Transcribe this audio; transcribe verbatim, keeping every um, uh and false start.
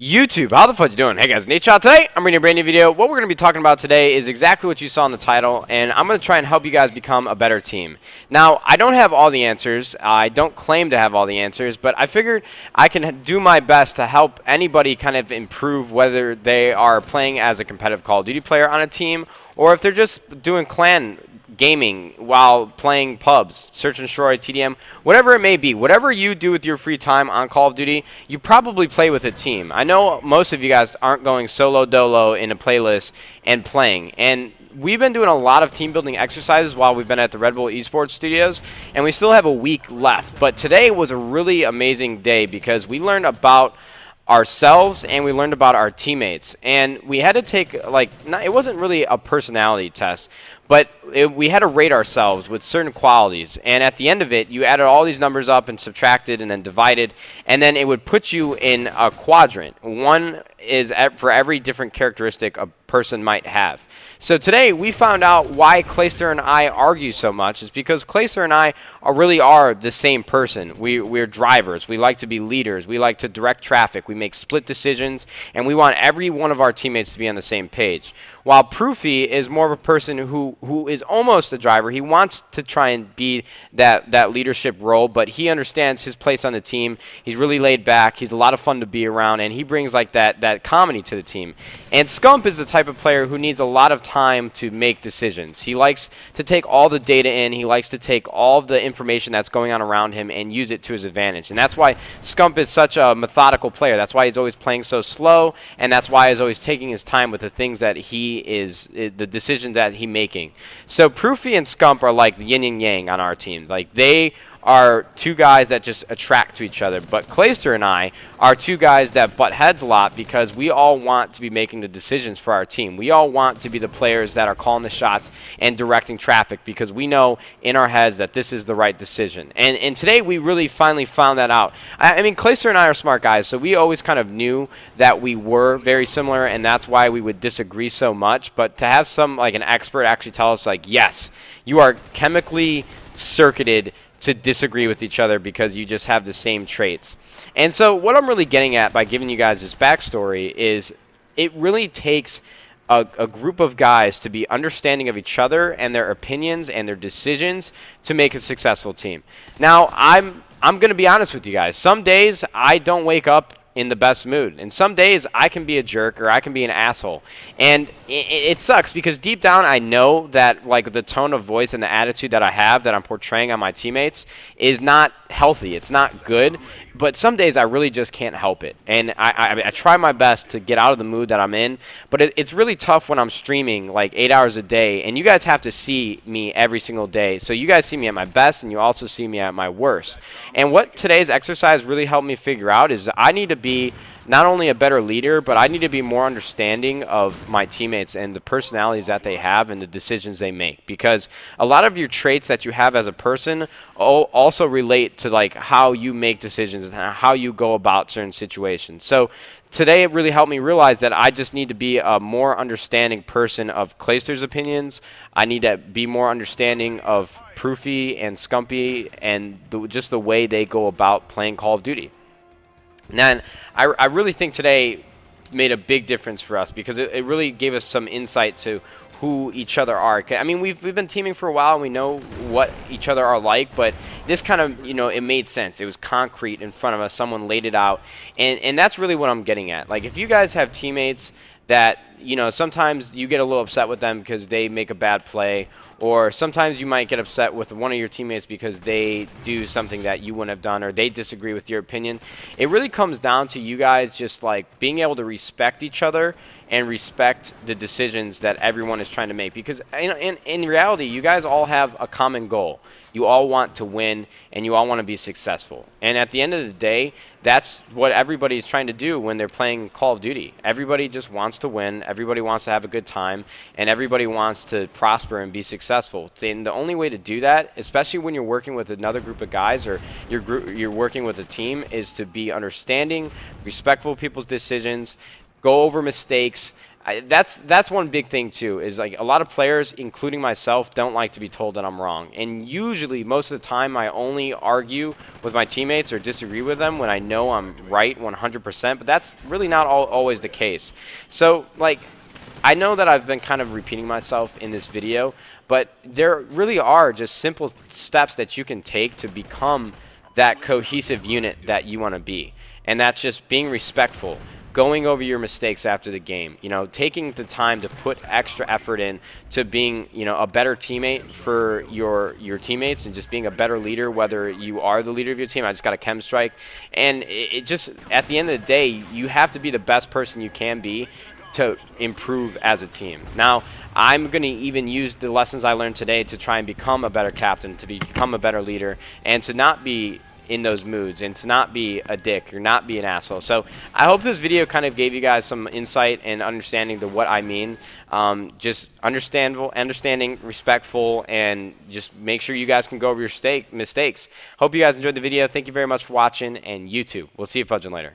YouTube, how the fuck you doing? Hey guys, Nadeshot. Today I'm bringing a brand new video. What we're going to be talking about today is exactly what you saw in the title, and I'm going to try and help you guys become a better team. Now, I don't have all the answers. I don't claim to have all the answers, but I figured I can do my best to help anybody kind of improve, whether they are playing as a competitive Call of Duty player on a team, or if they're just doing clan gaming while playing pubs, search and destroy, T D M, whatever it may be. Whatever you do with your free time on Call of Duty, you probably play with a team. I know most of you guys aren't going solo dolo in a playlist and playing, and we've been doing a lot of team building exercises while we've been at the Red Bull Esports Studios, and we still have a week left. But today was a really amazing day because we learned about ourselves and we learned about our teammates, and we had to take, like, not, it wasn't really a personality test, but it, we had to rate ourselves with certain qualities, and at the end of it you added all these numbers up and subtracted and then divided, and then it would put you in a quadrant. One is at, for every different characteristic a person might have. So today we found out why Clayster and I argue so much. It's because Clayster and I are really are the same person. We, we're drivers. We like to be leaders. We like to direct traffic. We make split decisions, and we want every one of our teammates to be on the same page. While Proofy is more of a person who, who is almost a driver. He wants to try and be that, that leadership role, but he understands his place on the team. He's really laid back. He's a lot of fun to be around, and he brings like that, that comedy to the team. And Scump is the type of player who needs a lot of time to make decisions. He likes to take all the data in. He likes to take all the information that's going on around him and use it to his advantage. And that's why Scump is such a methodical player. That's why he's always playing so slow, and that's why he's always taking his time with the things that he is the decision that he's making. So Proofy and Scump are like yin and yang on our team. Like, they are two guys that just attract to each other, but Clayster and I are two guys that butt heads a lot because we all want to be making the decisions for our team. We all want to be the players that are calling the shots and directing traffic because we know in our heads that this is the right decision. And, and today we really finally found that out. I, I mean, Clayster and I are smart guys, so we always kind of knew that we were very similar, and that's why we would disagree so much. But to have some, like an expert, actually tell us, like, yes, you are chemically circuited to disagree with each other because you just have the same traits. And so what I'm really getting at by giving you guys this backstory is it really takes a, a group of guys to be understanding of each other and their opinions and their decisions to make a successful team. Now, I'm, I'm going to be honest with you guys. Some days I don't wake up in the best mood, and some days I can be a jerk or I can be an asshole, and it, it sucks because deep down I know that, like, the tone of voice and the attitude that I have that I'm portraying on my teammates is not healthy. It's not good, but some days I really just can't help it, and I, I, I try my best to get out of the mood that I'm in, but it, it's really tough when I'm streaming like eight hours a day, and you guys have to see me every single day, so you guys see me at my best and you also see me at my worst. And what today's exercise really helped me figure out is I need to be be not only a better leader, but I need to be more understanding of my teammates and the personalities that they have and the decisions they make, because a lot of your traits that you have as a person also relate to, like, how you make decisions and how you go about certain situations. So today it really helped me realize that I just need to be a more understanding person of Clayster's opinions. I need to be more understanding of Proofy and Scumpy and the, just the way they go about playing Call of Duty. And I, I really think today made a big difference for us because it, it really gave us some insight to who each other are. I mean, we've, we've been teaming for a while and we know what each other are like, but this kind of, you know, it made sense. It was concrete in front of us. Someone laid it out. And, and that's really what I'm getting at. Like, if you guys have teammates that, you know, sometimes you get a little upset with them because they make a bad play, or sometimes you might get upset with one of your teammates because they do something that you wouldn't have done, or they disagree with your opinion. It really comes down to you guys just, like, being able to respect each other and respect the decisions that everyone is trying to make, because in, in, in reality, you guys all have a common goal. You all want to win and you all want to be successful. And at the end of the day, that's what everybody is trying to do when they're playing Call of Duty. Everybody just wants to win. Everybody wants to have a good time, and everybody wants to prosper and be successful. And the only way to do that, especially when you're working with another group of guys or you're, group, you're working with a team, is to be understanding, respectful of people's decisions, go over mistakes, I, that's that's one big thing too, is like a lot of players, including myself, don't like to be told that I'm wrong. And usually, most of the time, I only argue with my teammates or disagree with them when I know I'm right one hundred percent. But that's really not all, always the case. So, like, I know that I've been kind of repeating myself in this video, but there really are just simple steps that you can take to become that cohesive unit that you want to be. And that's just being respectful, going over your mistakes after the game, you know, taking the time to put extra effort in to being, you know, a better teammate for your your teammates, and just being a better leader, whether you are the leader of your team. I just got a chem strike, and it, it just, at the end of the day, you have to be the best person you can be to improve as a team. Now, I'm going to even use the lessons I learned today to try and become a better captain, to become a better leader, and to not be in those moods, and to not be a dick or not be an asshole. So I hope this video kind of gave you guys some insight and understanding to what I mean. Um, just understandable, understanding, respectful, and just make sure you guys can go over your mistake, mistakes. Hope you guys enjoyed the video. Thank you very much for watching, and YouTube. We'll see you fudging later.